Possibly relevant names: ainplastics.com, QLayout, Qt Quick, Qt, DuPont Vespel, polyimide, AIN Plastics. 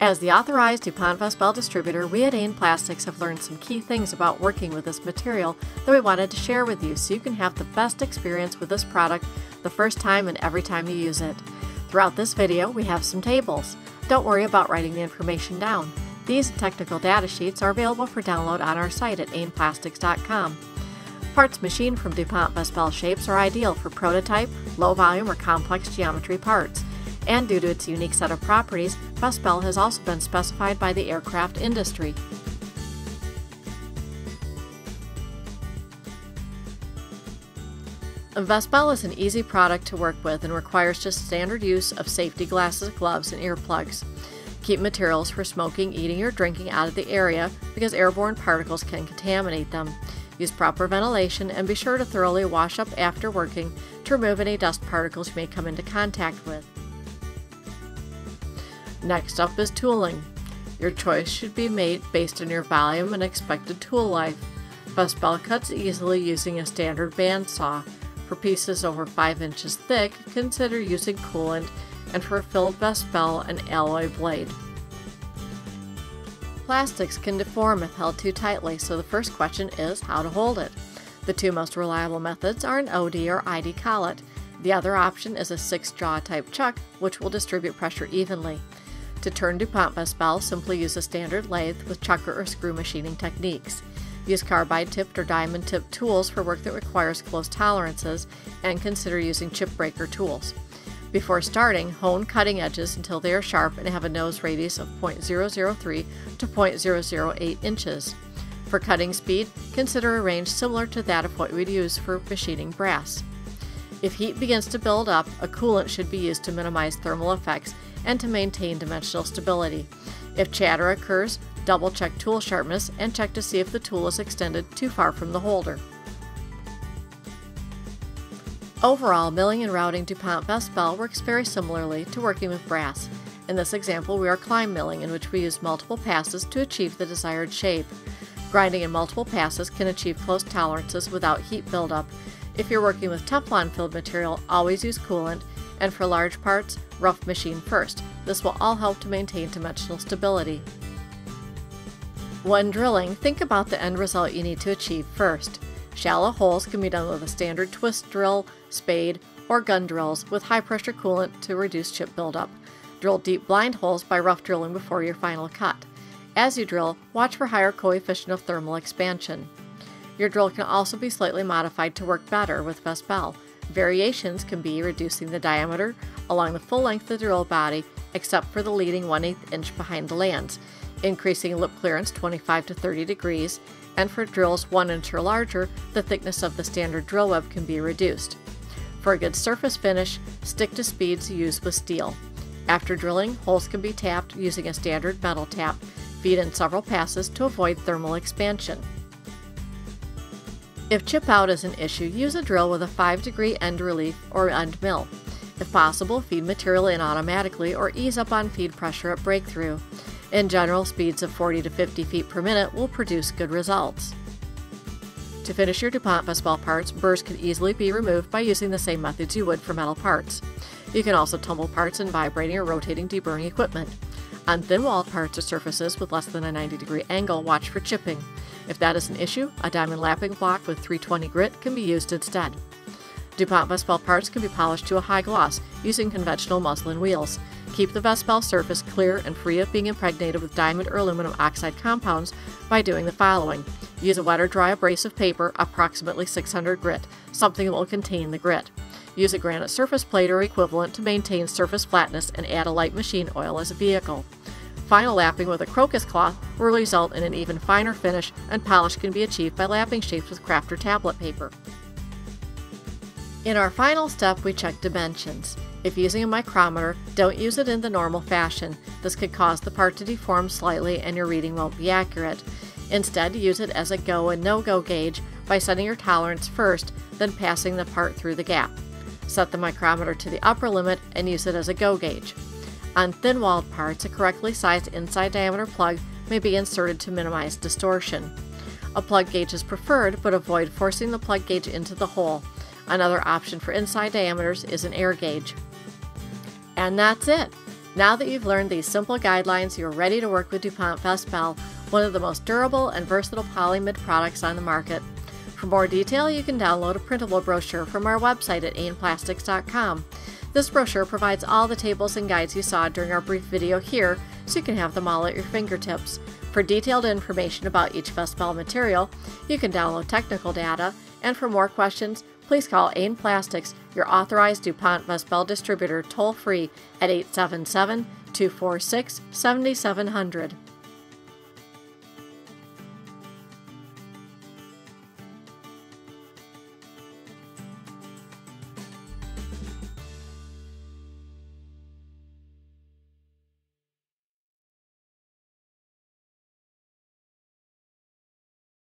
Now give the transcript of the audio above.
As the authorized DuPont Vespel distributor, we at AIN Plastics have learned some key things about working with this material that we wanted to share with you so you can have the best experience with this product the first time and every time you use it. Throughout this video, we have some tables. Don't worry about writing the information down. These technical data sheets are available for download on our site at ainplastics.com. Parts machined from DuPont Vespel shapes are ideal for prototype, low volume, or complex geometry parts. And due to its unique set of properties, Vespel has also been specified by the aircraft industry. Vespel is an easy product to work with and requires just standard use of safety glasses, gloves, and earplugs. Keep materials for smoking, eating, or drinking out of the area because airborne particles can contaminate them. Use proper ventilation and be sure to thoroughly wash up after working to remove any dust particles you may come into contact with. Next up is tooling. Your choice should be made based on your volume and expected tool life. Vespel cuts easily using a standard bandsaw. For pieces over 5 inches thick, consider using coolant, and for filled Vespel, an alloy blade. Plastics can deform if held too tightly, so the first question is how to hold it. The two most reliable methods are an OD or ID collet. The other option is a 6-jaw type chuck, which will distribute pressure evenly. To turn DuPont Vespel, simply use a standard lathe with chucker or screw machining techniques. Use carbide-tipped or diamond-tipped tools for work that requires close tolerances, and consider using chip breaker tools. Before starting, hone cutting edges until they are sharp and have a nose radius of 0.003 to 0.008 inches. For cutting speed, consider a range similar to that of what you would use for machining brass. If heat begins to build up, a coolant should be used to minimize thermal effects and to maintain dimensional stability. If chatter occurs, double-check tool sharpness and check to see if the tool is extended too far from the holder. Overall, milling and routing DuPont Vespel works very similarly to working with brass. In this example, we are climb milling, in which we use multiple passes to achieve the desired shape. Grinding in multiple passes can achieve close tolerances without heat buildup. If you're working with Teflon-filled material, always use coolant, and for large parts, rough machine first. This will all help to maintain dimensional stability. When drilling, think about the end result you need to achieve first. Shallow holes can be done with a standard twist drill, spade, or gun drills with high-pressure coolant to reduce chip buildup. Drill deep blind holes by rough drilling before your final cut. As you drill, watch for higher coefficient of thermal expansion. Your drill can also be slightly modified to work better with Vespel. Variations can be reducing the diameter along the full length of the drill body, except for the leading 1/8 inch behind the lands, increasing lip clearance 25 to 30 degrees, and for drills 1 inch or larger, the thickness of the standard drill web can be reduced. For a good surface finish, stick to speeds used with steel. After drilling, holes can be tapped using a standard metal tap. Feed in several passes to avoid thermal expansion. If chip out is an issue, use a drill with a 5-degree end relief or end mill. If possible, feed material in automatically or ease up on feed pressure at breakthrough. In general, speeds of 40 to 50 feet per minute will produce good results. To finish your DuPont Vespel parts, burrs can easily be removed by using the same methods you would for metal parts. You can also tumble parts in vibrating or rotating deburring equipment. On thin-walled parts or surfaces with less than a 90-degree angle, watch for chipping. If that is an issue, a diamond lapping block with 320 grit can be used instead. DuPont Vespel parts can be polished to a high gloss using conventional muslin wheels. Keep the Vespel surface clear and free of being impregnated with diamond or aluminum oxide compounds by doing the following. Use a wet or dry abrasive paper, approximately 600 grit, something that will contain the grit. Use a granite surface plate or equivalent to maintain surface flatness and add a light machine oil as a vehicle. Final lapping with a crocus cloth will result in an even finer finish, and polish can be achieved by lapping shapes with craft or tablet paper. In our final step, we check dimensions. If using a micrometer, don't use it in the normal fashion. This could cause the part to deform slightly and your reading won't be accurate. Instead, use it as a go and no-go gauge by setting your tolerance first, then passing the part through the gap. Set the micrometer to the upper limit and use it as a go gauge. On thin-walled parts, a correctly sized inside diameter plug may be inserted to minimize distortion. A plug gauge is preferred, but avoid forcing the plug gauge into the hole. Another option for inside diameters is an air gauge. And that's it! Now that you've learned these simple guidelines, you're ready to work with DuPont Vespel, one of the most durable and versatile polyimide products on the market. For more detail, you can download a printable brochure from our website at ainplastics.com. This brochure provides all the tables and guides you saw during our brief video here, so you can have them all at your fingertips. For detailed information about each Vespel material, you can download technical data, and for more questions, please call AIN Plastics, your authorized DuPont Vespel distributor, toll-free at 877-246-7700.